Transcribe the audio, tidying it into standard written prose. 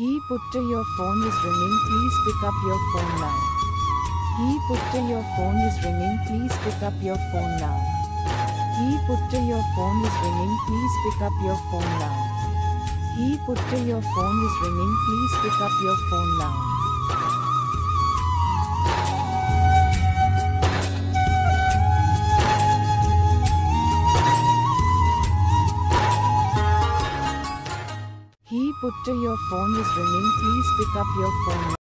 Hey Putta, your phone is ringing, please pick up your phone now. Hey Putta, your phone is ringing, please pick up your phone now. Hey Putta, your phone is ringing, please pick up your phone now. Hey Putta, your phone is ringing, please pick up your phone now. Putta, your phone is ringing, please pick up your phone.